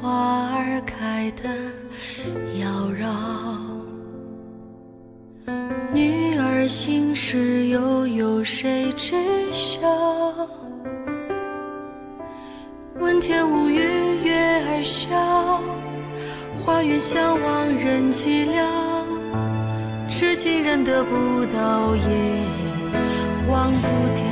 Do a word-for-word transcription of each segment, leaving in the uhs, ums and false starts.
花儿开得妖娆，女儿心事又有谁知晓？问天无语，月儿笑，花园相望人寂寥，痴情人得不到也忘不掉。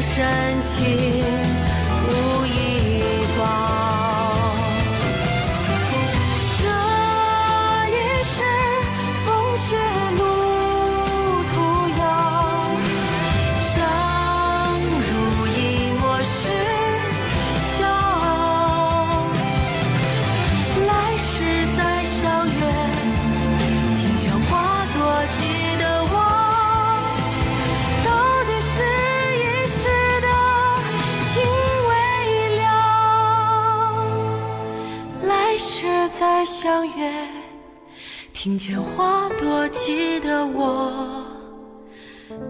深情无依报，这一世风雪路途遥，相濡以沫是骄傲，来世再相约，庭前花朵记得我。 再相约，庭前花朵记得我，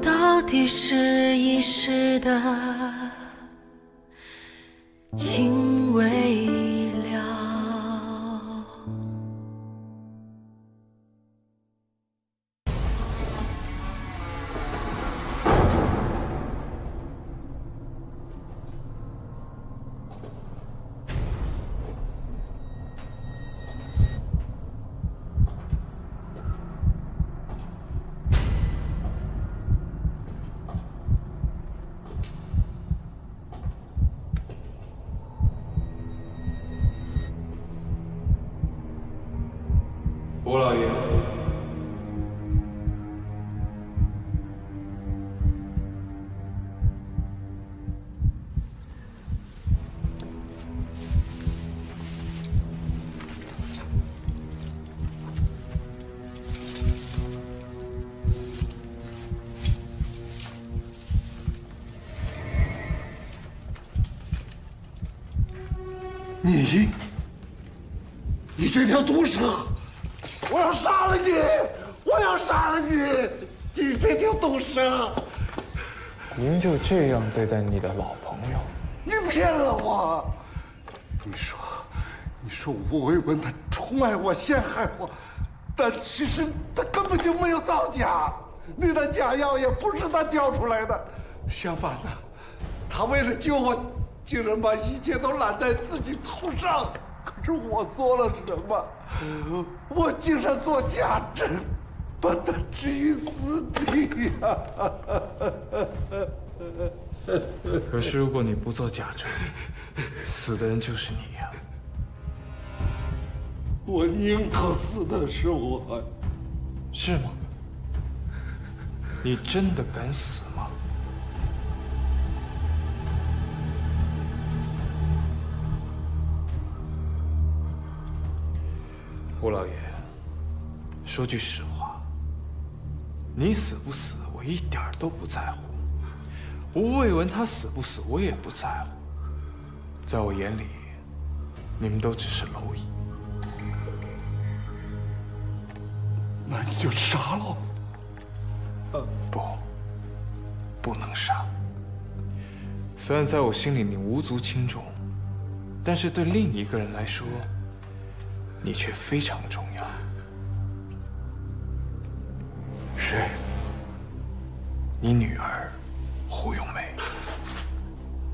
到底是一世的情未了。吴老爷，你，你这条毒蛇！ 我要杀了你！我要杀了你！你这条毒蛇！您就这样对待你的老朋友？你骗了我！你说，你说吴为文他出卖我、陷害我，但其实他根本就没有造假，那袋假药也不是他交出来的。相反的，他为了救我，竟然把一切都揽在自己头上。 可是我做了什么？我竟然做假证，把他置于死地呀！可是如果你不做假证，死的人就是你呀！我宁可死的是我，是吗？你真的敢死吗？ 吴老爷，说句实话，你死不死，我一点都不在乎；吴卫文他死不死，我也不在乎。在我眼里，你们都只是蝼蚁。那你就杀喽！不，不能杀。虽然在我心里你无足轻重，但是对另一个人来说。 你却非常重要。谁？你女儿，胡咏梅。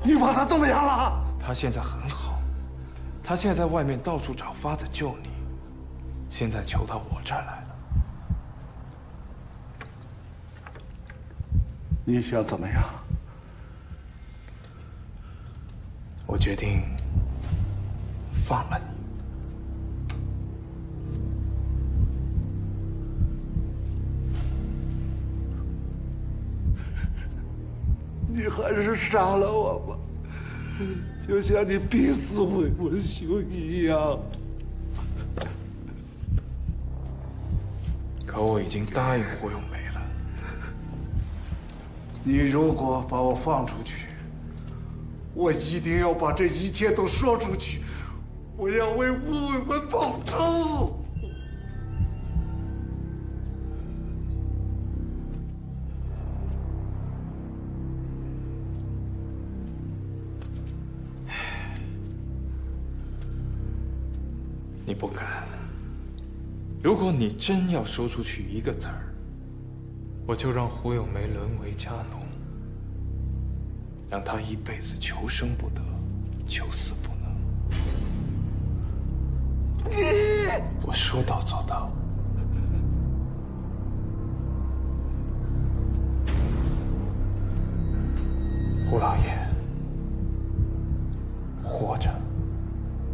你把她怎么样了？她现在很好，她现在在外面到处找法子救你，现在求到我这儿来了。你想怎么样？我决定放了你。 你还是杀了我吧，就像你逼死我文兄一样。可我已经答应胡咏梅了。你如果把我放出去，我一定要把这一切都说出去，我要为吴伟文报仇。 你不敢。如果你真要说出去一个字儿，我就让胡咏梅沦为家奴，让她一辈子求生不得，求死不能。我说到做到。胡老爷，活着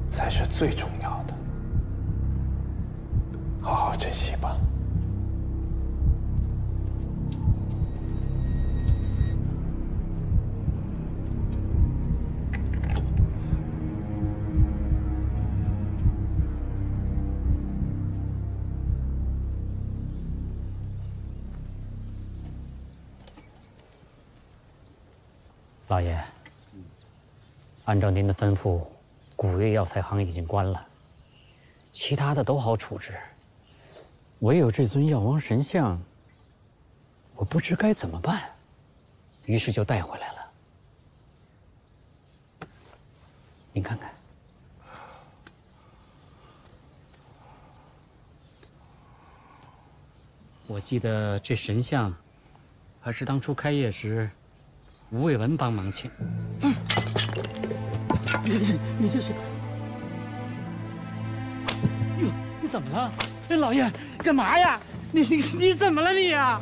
才是最重要的。 好好珍惜吧。老爷，按照您的吩咐，古月药材行已经关了，其他的都好处置。 唯有这尊药王神像，我不知该怎么办，于是就带回来了。您看看，我记得这神像还是当初开业时吴伟文帮忙请。嗯、你, 你这是？哟，你怎么了？ 哎，老爷，干嘛呀？你你你怎么了你呀？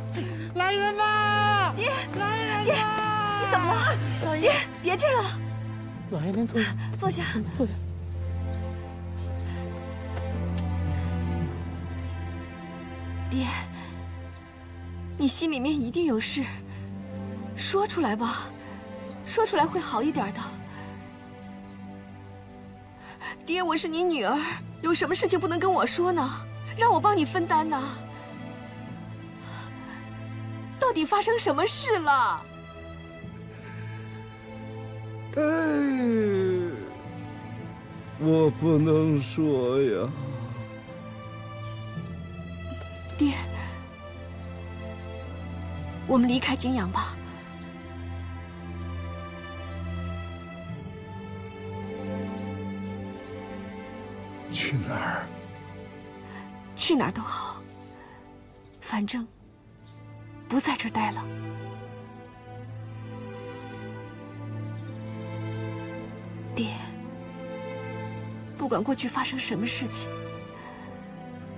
来人吧！爹，来人！爹，你怎么了？老爷，别这样！老爷，您坐下，坐下，坐下。爹，你心里面一定有事，说出来吧，说出来会好一点的。爹，我是你女儿，有什么事情不能跟我说呢？ 让我帮你分担呐！到底发生什么事了？哎，我不能说呀。爹，我们离开景阳吧。 去哪儿？ 去哪儿都好，反正不在这儿待了。爹，不管过去发生什么事情，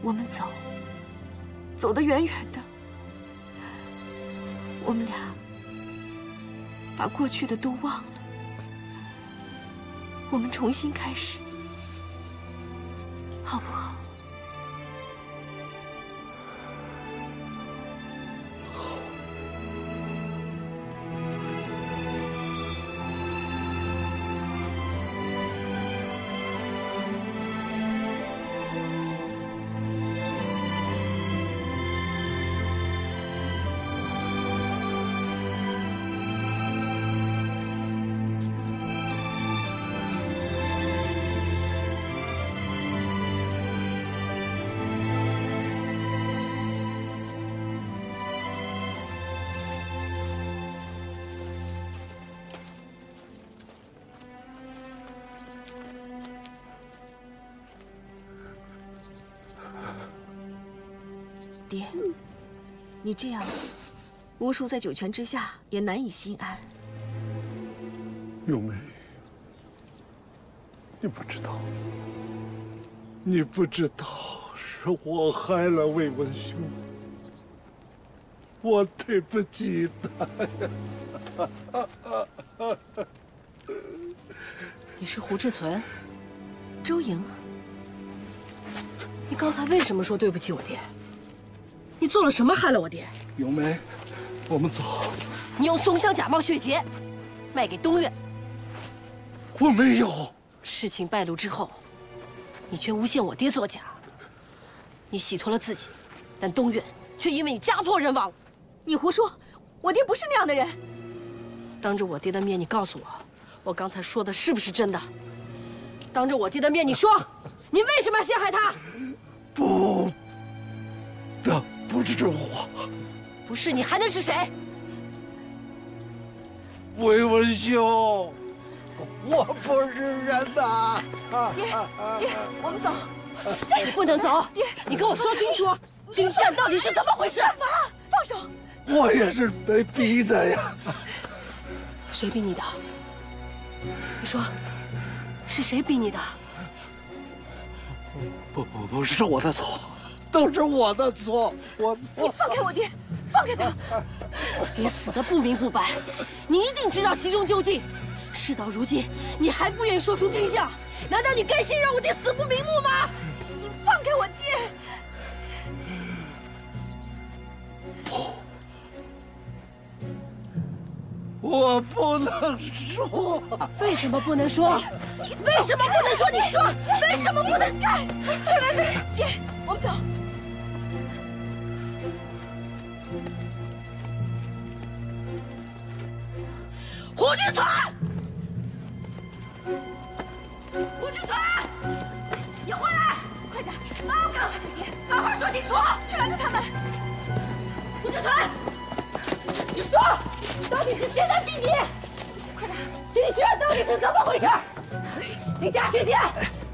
我们走，走得远远的。我们俩把过去的都忘了，我们重新开始，好不好？ 爹，你这样，吴叔在九泉之下也难以心安。咏梅，你不知道，你不知道，是我害了魏文兄，我对不起他呀。你是胡志存，周莹，你刚才为什么说对不起我爹？ 你做了什么害了我爹？咏梅，我们走。你用松香假冒血节卖给东岳。我没有。事情败露之后，你却诬陷我爹作假，你洗脱了自己，但东院却因为你家破人亡。你胡说，我爹不是那样的人。当着我爹的面，你告诉我，我刚才说的是不是真的？当着我爹的面，你说，你为什么要陷害他？不，那不是我。不是你，还能是谁？韦文兄。 我不是人呐！爹，爹，我们走。你不能走，爹，你跟我说清楚，军训到底是怎么回事？干嘛？放手！我也是被逼的呀。谁逼你的？你说，是谁逼你的？不不不是我的错，都是我的错。我你放开我爹，放开他！我爹死得不明不白，你一定知道其中究竟。 事到如今，你还不愿意说出真相？难道你甘心让我爹死不瞑目吗？你放开我爹！不，我不能说。为什么不能说？你为什么不能说？你说为什么不能干？快来来，爹，我们走。胡志存。 胡志存，你回来，快点！妈要干死你，把话说清楚！全是他们！胡志存，你说，到底是谁在逼你？快点！军训到底是怎么回事？你家学姐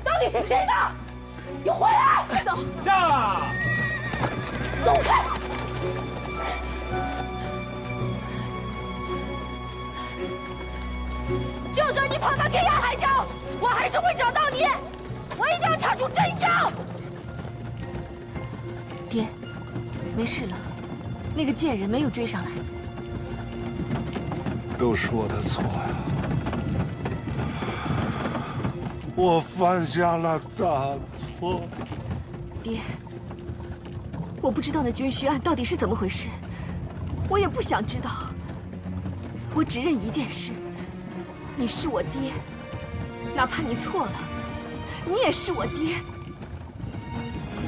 到底是谁的？你回来，快走！呀！走开！就算你跑到天涯海角！ 我还是会找到你，我一定要查出真相。爹，没事了，那个贱人没有追上来。都是我的错呀，我犯下了大错。爹，我不知道那军需案到底是怎么回事，我也不想知道。我只认一件事，你是我爹。 哪怕你错了，你也是我爹。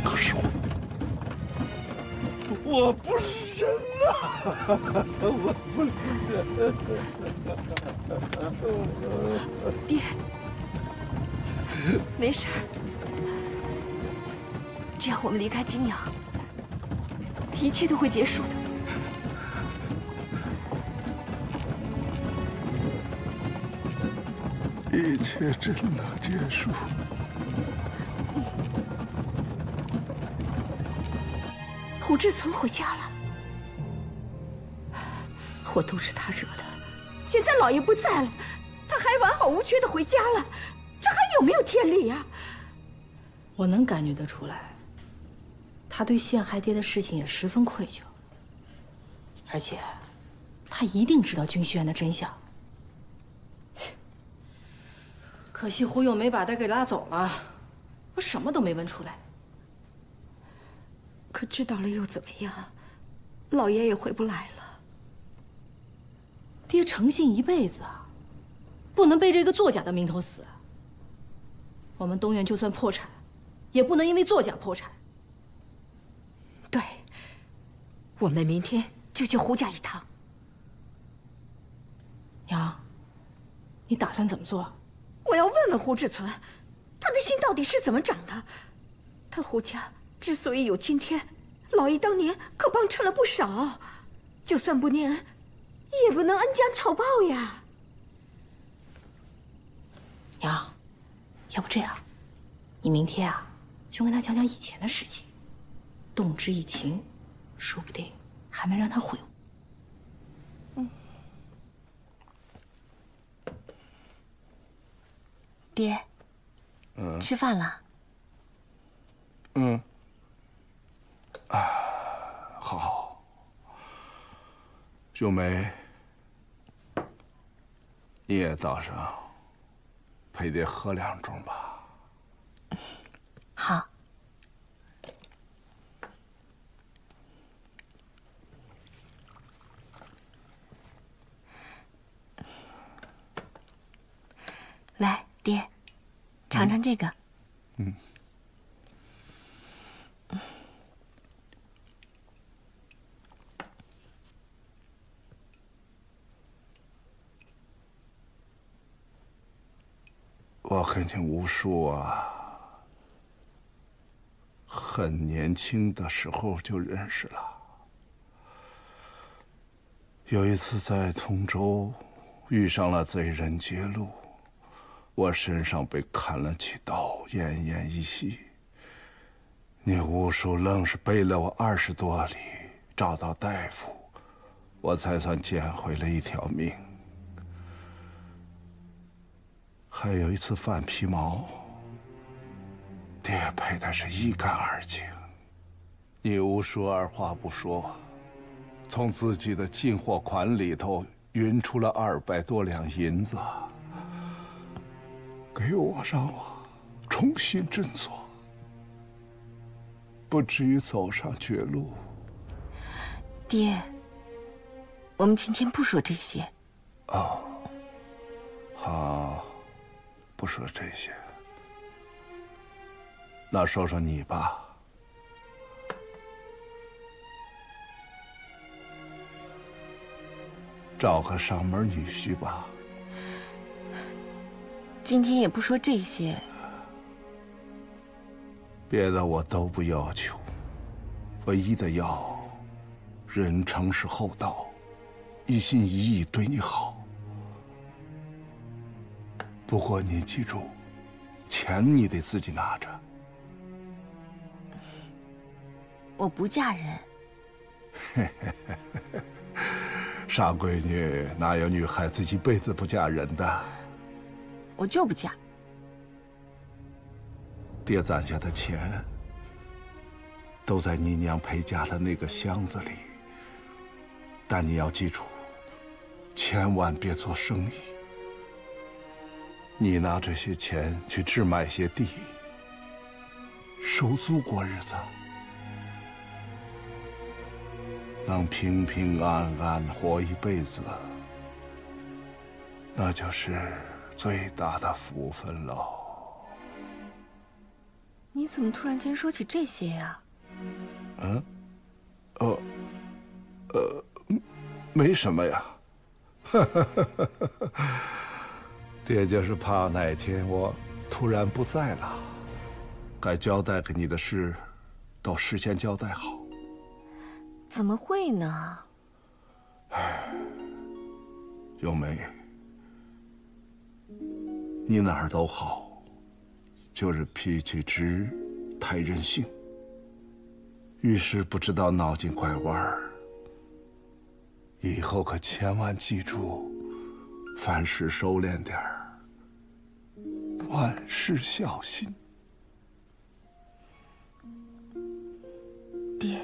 可是我，我不是人呐！我不是人。爹，没事儿，只要我们离开泾阳，一切都会结束的。 一切真的结束。胡志存回家了，祸都是他惹的。现在老爷不在了，他还完好无缺的回家了，这还有没有天理呀？我能感觉得出来，他对陷害爹的事情也十分愧疚，而且他一定知道军需案的真相。 可惜胡勇没把他给拉走了，我什么都没问出来。可知道了又怎么样？老爷也回不来了。爹诚信一辈子啊，不能背着一个作假的名头死。我们东院就算破产，也不能因为作假破产。对，我们明天就去胡家一趟。娘，你打算怎么做？ 我要问问胡志存，他的心到底是怎么长的？他胡家之所以有今天，老爷当年可帮衬了不少，就算不念恩，也不能恩将仇报呀。娘，要不这样，你明天啊，就跟他讲讲以前的事情，动之以情，说不定还能让他悔悟。 爹，嗯，吃饭了。嗯，啊，好。秀梅，你也早上陪爹喝两盅吧。好。来。 爹，尝尝这个。嗯，我恨你无数啊！很年轻的时候就认识了。有一次在通州遇上了贼人劫路，我身上被砍了几刀，奄奄一息。你无数愣是背了我二十多里，找到大夫，我才算捡回了一条命。 还有一次犯皮毛，爹赔的是一干二净。你吴叔二话不说，从自己的进货款里头匀出了二百多两银子，给我让我重新振作，不至于走上绝路。爹，我们今天不说这些。哦，好。 不说这些，那说说你吧。找个上门女婿吧。今天也不说这些。别的我都不要求，唯一的要，人诚实厚道，一心一意对你好。 不过你记住，钱你得自己拿着。我不嫁人。傻闺女，哪有女孩子一辈子不嫁人的？我就不嫁。爹攒下的钱，都在你娘陪嫁的那个箱子里。但你要记住，千万别做生意。 你拿这些钱去置买些地，收租过日子，能平平安安活一辈子，那就是最大的福分喽。你怎么突然间说起这些呀？嗯，哦，呃，没什么呀。爹就是怕哪天我突然不在了，该交代给你的事，都事先交代好。怎么会呢？哎，咏梅，你哪儿都好，就是脾气直，太任性，遇事不知道脑筋拐弯儿。以后可千万记住，凡事收敛点儿。 万事小心，爹，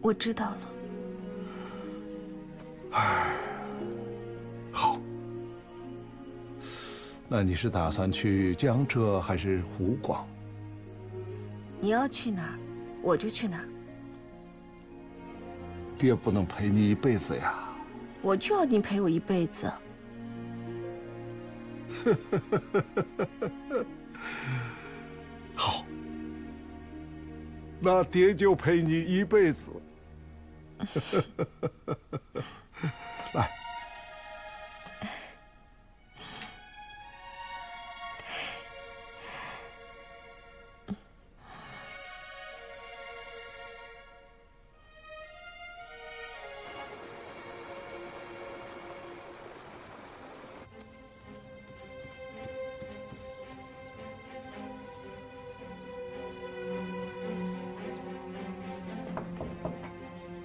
我知道了。哎，好。那你是打算去江浙还是湖广？你要去哪儿，我就去哪儿。爹不能陪你一辈子呀。我就要你陪我一辈子。 好，那爹就陪你一辈子。来，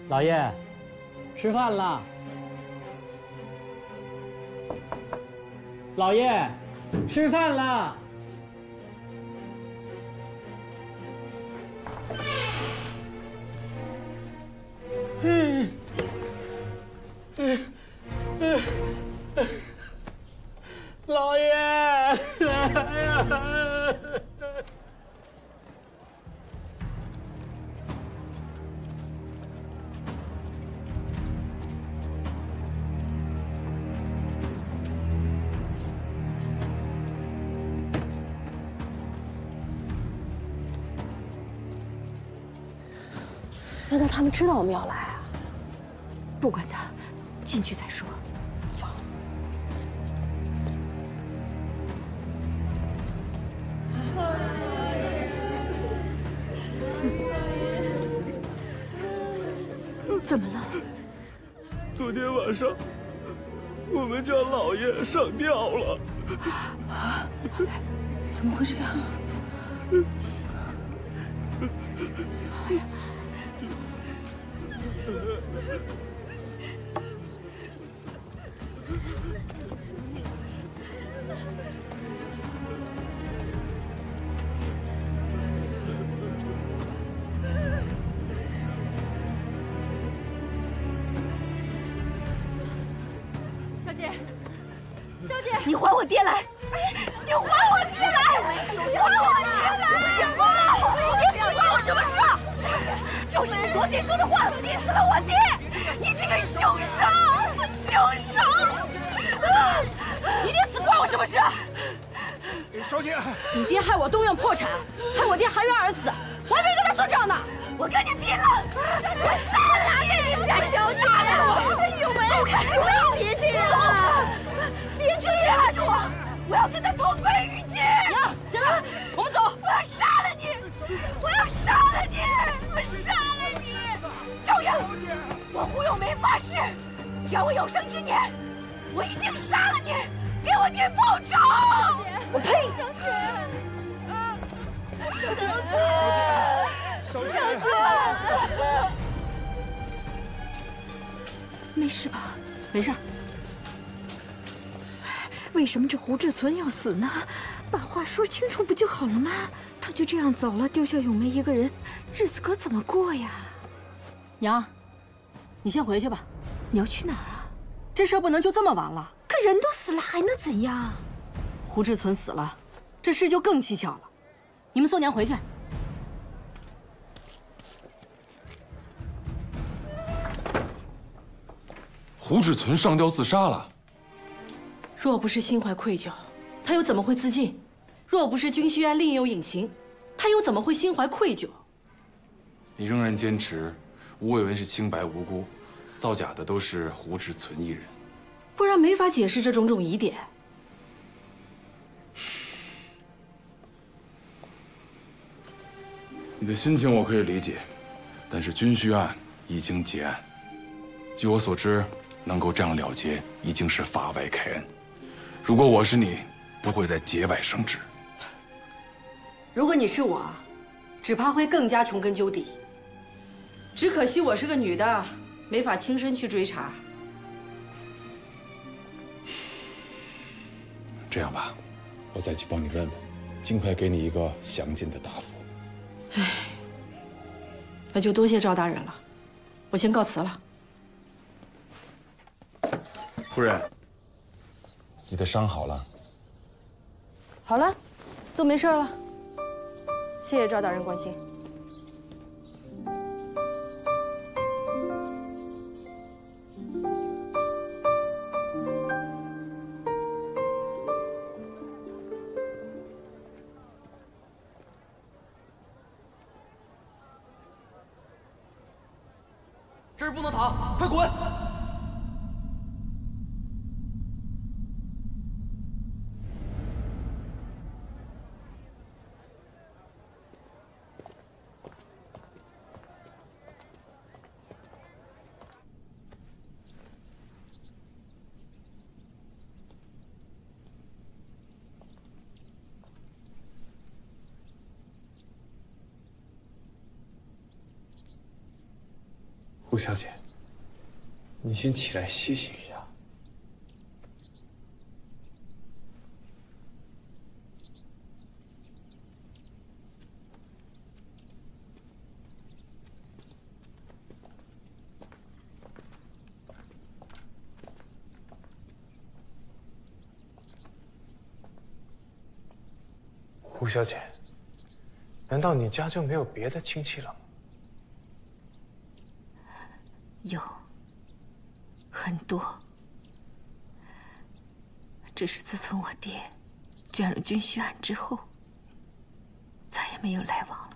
老爷，吃饭了。老爷，吃饭了。嗯嗯嗯嗯，老爷，来呀！ 难道他们知道我们要来啊？不管他，进去再说。走。怎么了？昨天晚上，我们家老爷上吊了。啊！怎么会这样？哎呀！ 小姐，小姐，你还我爹来！你还我爹来！你还我爹来！你疯了！我爹死关我什么事？就是你昨天说的话，你死了我爹！你这个凶手！凶手！你爹死关我什么事？小姐，你爹害我动用破产，害我爹含冤而死，我还没跟他算账呢！我跟你拼了！我杀了你们家小姐！哎呦喂！你们别这样！别这样！拉住我！我要跟他同归于尽！娘，起来，我们走！我要杀了你！我要杀了你！我杀了你！赵阳，我胡咏梅发誓，只要我有生之年，我一定杀了你，给我爹报仇！我呸！小姐，小姐，小姐，小姐。 没事吧？没事。为什么这胡志存要死呢？把话说清楚不就好了吗？他就这样走了，丢下咏梅一个人，日子可怎么过呀？娘，你先回去吧。你要去哪儿啊？这事儿不能就这么完了。可人都死了，还能怎样？胡志存死了，这事就更蹊跷了。你们送娘回去。 胡志存上吊自杀了。若不是心怀愧疚，他又怎么会自尽？若不是军需院另有隐情，他又怎么会心怀愧疚？你仍然坚持吴伟文是清白无辜，造假的都是胡志存一人，不然没法解释这种种疑点。你的心情我可以理解，但是军需案已经结案，据我所知。 能够这样了结，已经是法外开恩。如果我是你，不会再节外生枝。如果你是我，只怕会更加穷根究底。只可惜我是个女的，没法亲身去追查。这样吧，我再去帮你问问，尽快给你一个详尽的答复。唉，那就多谢赵大人了，我先告辞了。 夫人，你的伤好了？好了，都没事了。谢谢赵大人关心。这儿不能躺，快滚！ 顾小姐，你先起来歇息一下。顾小姐，难道你家就没有别的亲戚了吗？ 有很多，只是自从我爹卷入军需案之后，再也没有来往了。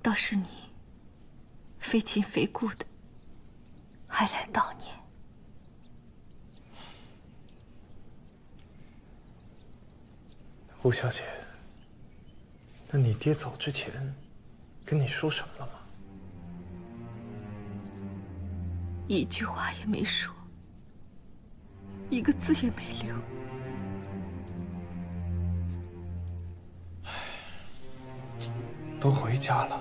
倒是你，非亲非故的，还来悼念。吴小姐，那你爹走之前跟你说什么了吗？一句话也没说，一个字也没留。都回家了，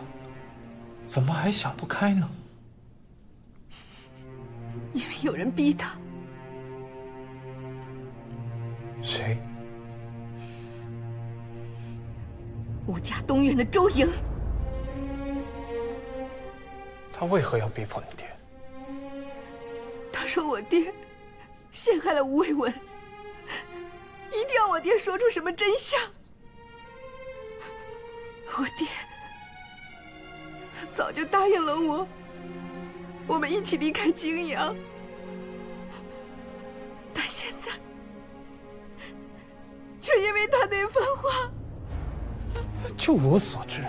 怎么还想不开呢？因为有人逼他。谁？吴家东院的周莹。他为何要逼迫你爹？ 他说我爹陷害了吴卫文，一定要我爹说出什么真相。我爹早就答应了我，我们一起离开泾阳，但现在却因为他那番话。就我所知，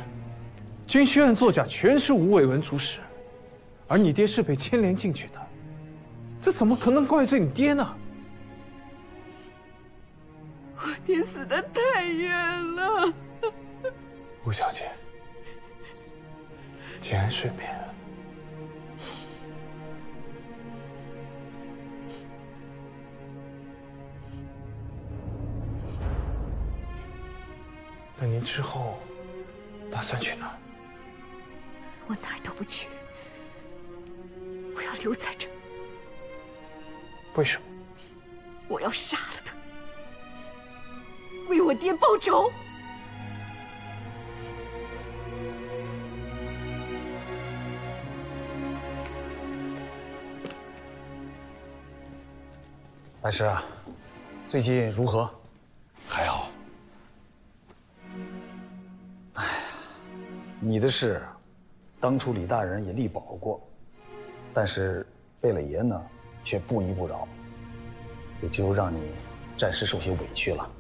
军需案作假全是吴卫文主使，而你爹是被牵连进去的。 这怎么可能怪罪你爹呢？我爹死得太冤了。吴小姐，请安睡眠。那您之后打算去哪儿？我哪儿都不去，我要留在这儿。 为什么？我要杀了他，为我爹报仇。白师啊，最近如何？还好。哎呀，你的事，当初李大人也力保过，但是贝勒爷呢？ 却不依不饶，也只有让你暂时受些委屈了。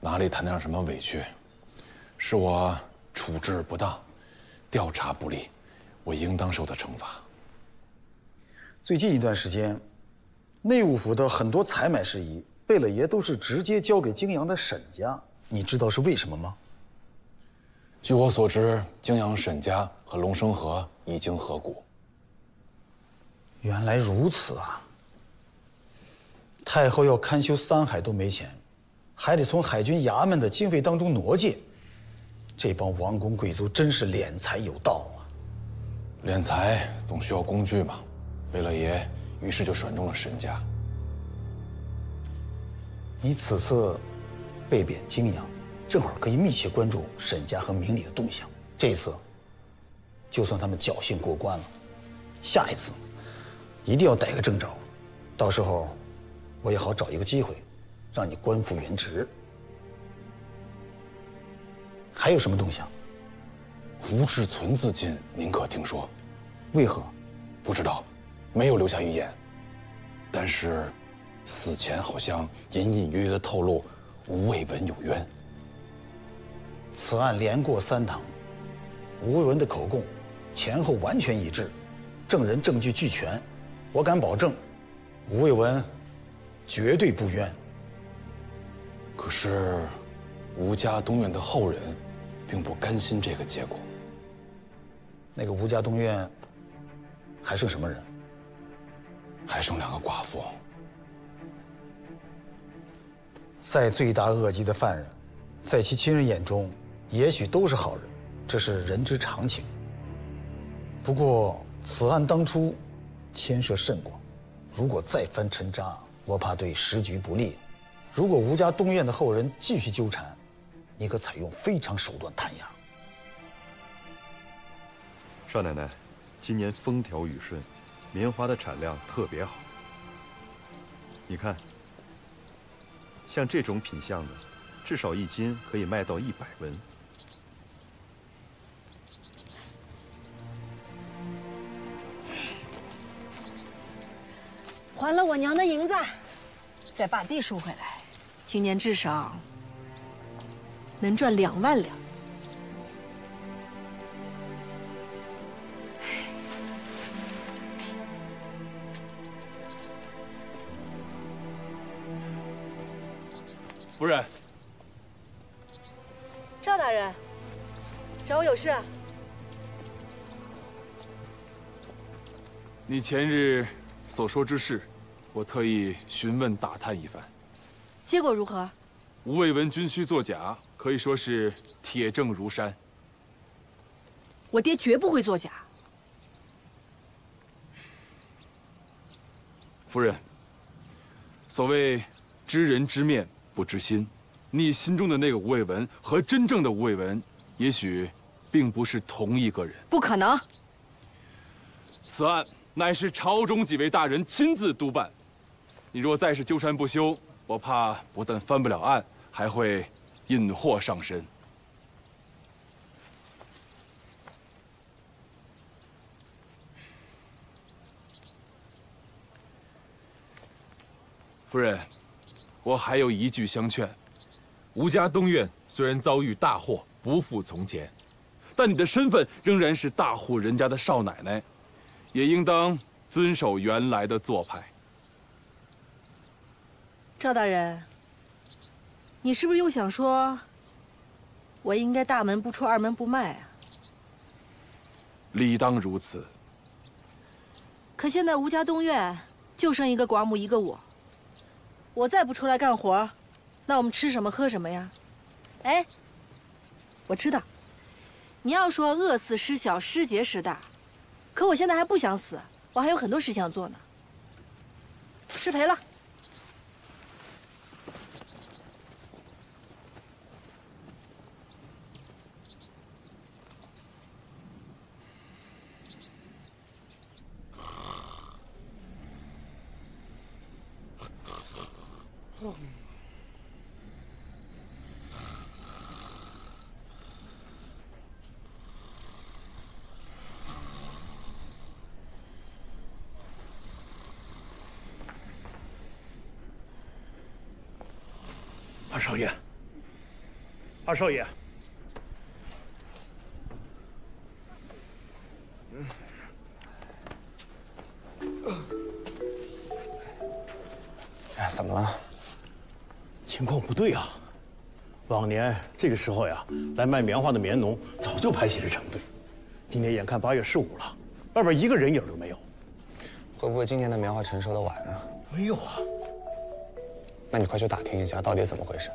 哪里谈得上什么委屈？是我处置不当，调查不力，我应当受到惩罚。最近一段时间，内务府的很多采买事宜，贝勒爷都是直接交给泾阳的沈家，你知道是为什么吗？据我所知，泾阳沈家和龙生和已经合股。 原来如此啊！太后要勘修三海都没钱，还得从海军衙门的经费当中挪借，这帮王公贵族真是敛财有道啊！敛财总需要工具嘛，贝勒爷于是就选中了沈家。你此次被贬泾阳，正好可以密切关注沈家和明理的动向。这一次，就算他们侥幸过关了，下一次。 一定要逮个正着，到时候我也好找一个机会，让你官复原职。还有什么动向？胡志存自尽，您可听说？为何？不知道，没有留下预言。但是，死前好像隐隐约约的透露吴卫文有冤。此案连过三堂，吴卫文的口供前后完全一致，证人证据俱全。 我敢保证，吴卫文绝对不冤。可是，吴家东院的后人并不甘心这个结果。那个吴家东院还剩什么人？还剩两个寡妇。再罪大恶极的犯人，在其亲人眼中，也许都是好人，这是人之常情。不过，此案当初。 牵涉甚广，如果再翻陈渣，我怕对时局不利。如果吴家东院的后人继续纠缠，你可采用非常手段弹压。少奶奶，今年风调雨顺，棉花的产量特别好。你看，像这种品相的，至少一斤可以卖到一百文。 还了我娘的银子，再把地赎回来，今年至少能赚两万两。夫人，赵大人，找我有事？你前日所说之事，我特意询问打探一番，结果如何？吴卫文军需作假，可以说是铁证如山。我爹绝不会作假。夫人，所谓知人知面不知心，你心中的那个吴卫文和真正的吴卫文，也许并不是同一个人。不可能。此案 乃是朝中几位大人亲自督办，你若再是纠缠不休，我怕不但翻不了案，还会引祸上身。夫人，我还有一句相劝：吴家东院虽然遭遇大祸，不复从前，但你的身份仍然是大户人家的少奶奶， 也应当遵守原来的做派。赵大人，你是不是又想说，我应该大门不出二门不迈啊？理当如此。可现在吴家东院就剩一个寡母一个我，我再不出来干活，那我们吃什么喝什么呀？哎，我知道，你要说饿死师小，失节师大。 可我现在还不想死，我还有很多事想做呢。失陪了。少爷，二少爷，怎么了？情况不对啊！往年这个时候呀，来卖棉花的棉农早就排起了长队，今年眼看八月十五了，外边一个人影都没有。会不会今年的棉花成熟的晚啊？没有啊。 那你快去打听一下到底怎么回事。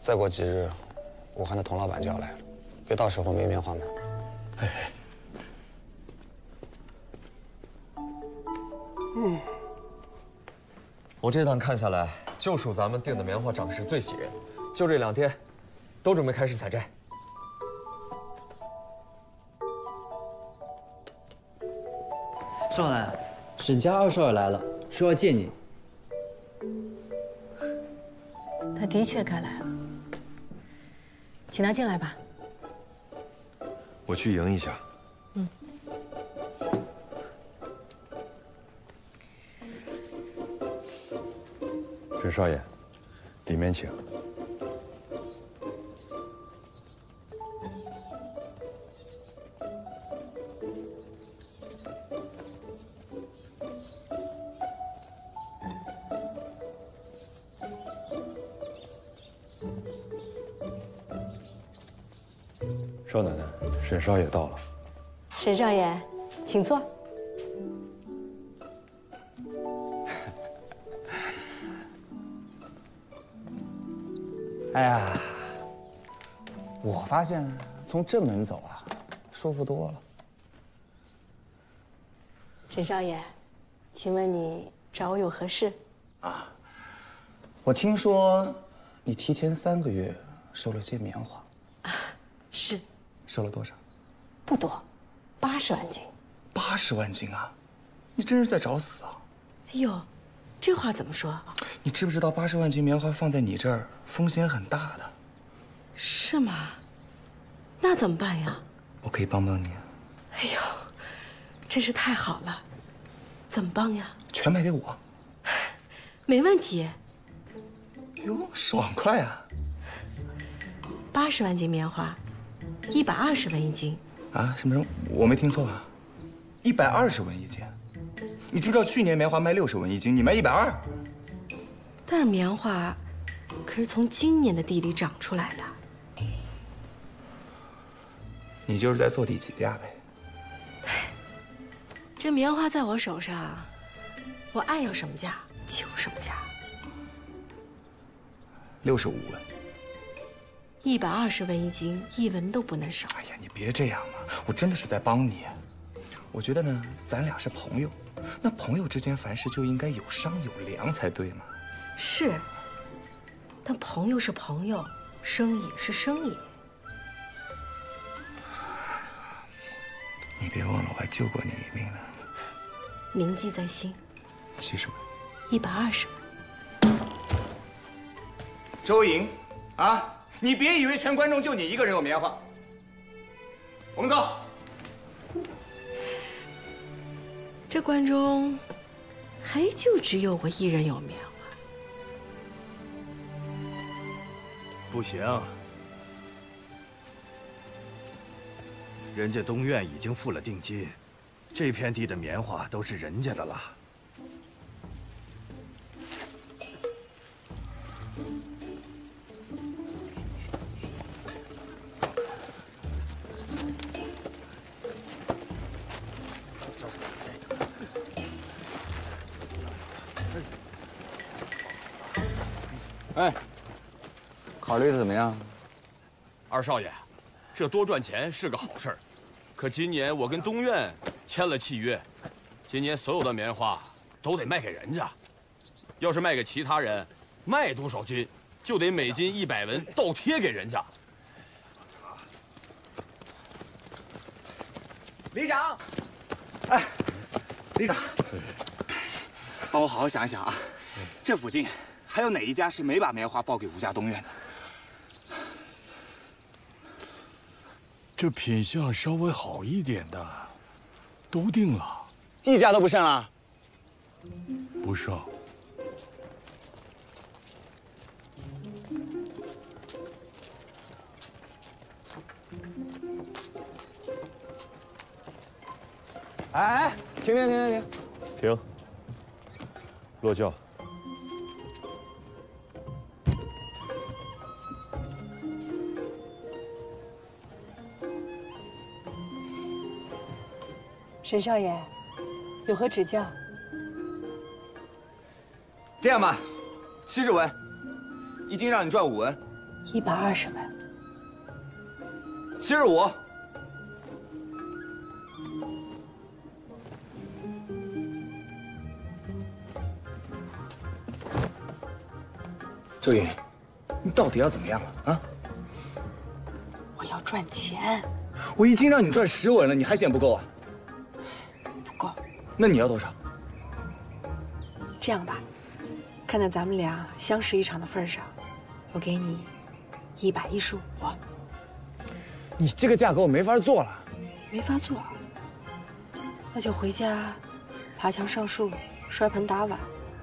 再过几日，武汉的童老板就要来了，别到时候没棉花买。哎，嗯，我这趟看下来，就属咱们订的棉花长势最喜人，就这两天，都准备开始采摘。少奶，沈家二少爷来了，说要见你。 他的确该来了，请他进来吧。我去迎一下。嗯。沈少爷，里面请。少奶奶，沈少爷到了。沈少爷，请坐。哎呀，我发现从正门走啊，舒服多了。沈少爷，请问你找我有何事？啊，我听说你提前三个月收了些棉花。啊，是。 收了多少？不多，八十万斤。八十万斤啊！你真是在找死啊！哎呦，这话怎么说？你知不知道八十万斤棉花放在你这儿风险很大的？是吗？那怎么办呀？我可以帮帮你啊。哎呦，真是太好了！怎么帮呀？全卖给我。没问题。哟，爽快啊！八十万斤棉花。 一百二十文一斤啊！什么什么？我没听错吧？一百二十文一斤，你知不知道去年棉花卖六十文一斤，你卖一百二？但是棉花可是从今年的地里长出来的，你就是在坐地起价呗。这棉花在我手上，我爱要什么价就什么价。六十五文，一百二十文一斤，一文都不能少。哎呀，你别这样嘛，我真的是在帮你。我觉得呢，咱俩是朋友，那朋友之间凡事就应该有商有量才对嘛。是，但朋友是朋友，生意是生意。 你别忘了，我还救过你一命呢。铭记在心。七十文，一百二十文。周莹，啊，你别以为全观众就你一个人有棉花。我们走。这关中还就只有我一人有棉花。不行。 人家东院已经付了定金，这片地的棉花都是人家的了。哎，考虑的怎么样？二少爷。 这多赚钱是个好事儿，可今年我跟东院签了契约，今年所有的棉花都得卖给人家，要是卖给其他人，卖多少斤就得每斤一百文倒贴给人家。里长，哎，里长，帮我好好想一想啊，这附近还有哪一家是没把棉花报给吴家东院的？ 这品相稍微好一点的，都定了，一家都不剩了。不剩。哎哎，停停停停停！停。落轿。 沈少爷，有何指教？这样吧，七十文，一斤让你赚五文，一百二十文，七十五。周莹，你到底要怎么样了啊？我要赚钱。我一斤让你赚十文了，你还嫌不够啊？ 那你要多少？这样吧，看在咱们俩相识一场的份上，我给你一百一十五。你这个价格我没法做了，没法做，那就回家爬墙上树、摔盆打碗、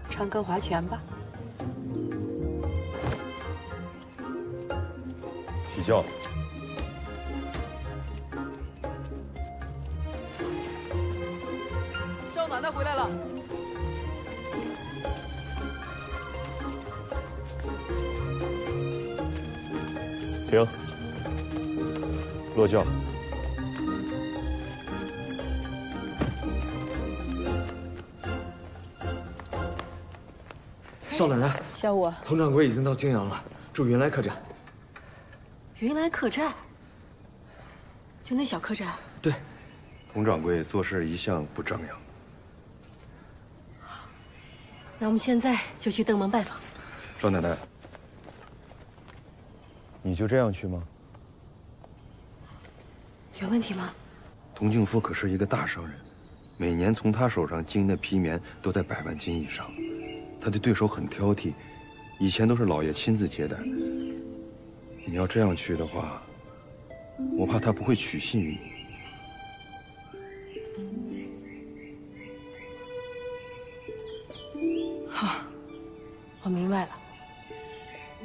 唱歌划拳吧。起轿。 奶奶回来了。停。落轿。少奶奶，小五，佟掌柜已经到泾阳了，住云来客栈。云来客栈？就那小客栈？对。佟掌柜做事一向不张扬。 那我们现在就去登门拜访。少奶奶，你就这样去吗？有问题吗？佟敬夫可是一个大商人，每年从他手上经营的皮棉都在百万斤以上，他的对手很挑剔，以前都是老爷亲自接待。你要这样去的话，我怕他不会取信于你。 我明白了，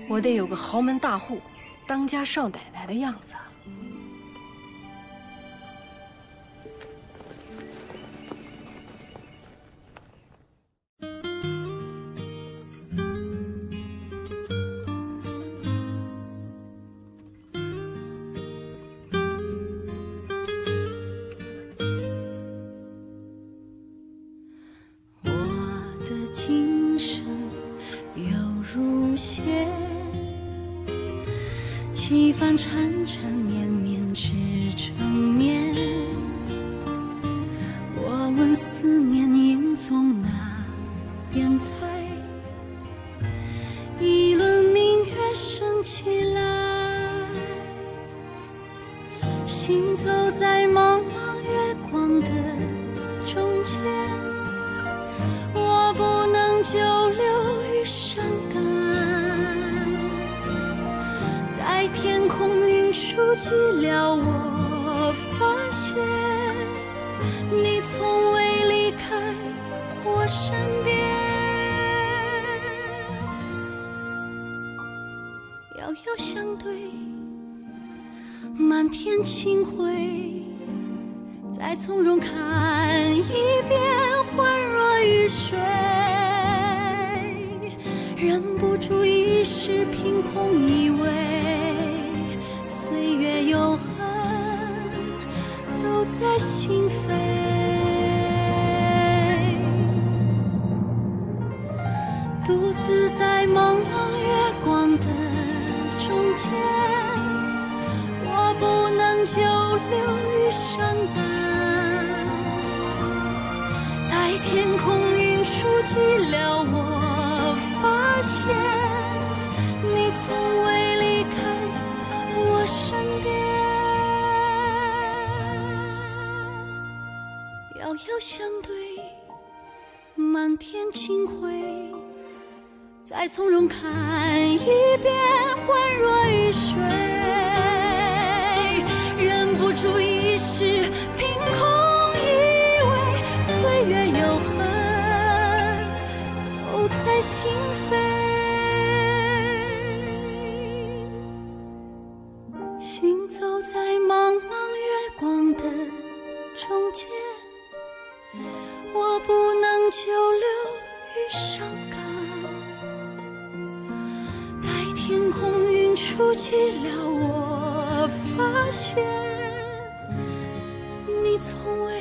我得有个豪门大户、当家少奶奶的样子。行走在茫茫月光的中间，我不能久留于伤感。待天空云舒寂寥，我发现你从未离开我身边。遥遥相对，满天清辉，再从容看一遍，宛若雨水，忍不住一时凭空以为岁月有痕都在心扉。独自在茫茫月光的中间，不能久留于伤感。待天空云舒寂寥，我发现你从未离开我身边。遥遥相对，满天清辉，再从容看一遍，宛若雨水，注意时凭空以为岁月有痕都在心扉。行走在茫茫月光的中间，我不能久留于伤感。待天空云舒寂寥，我发现从未。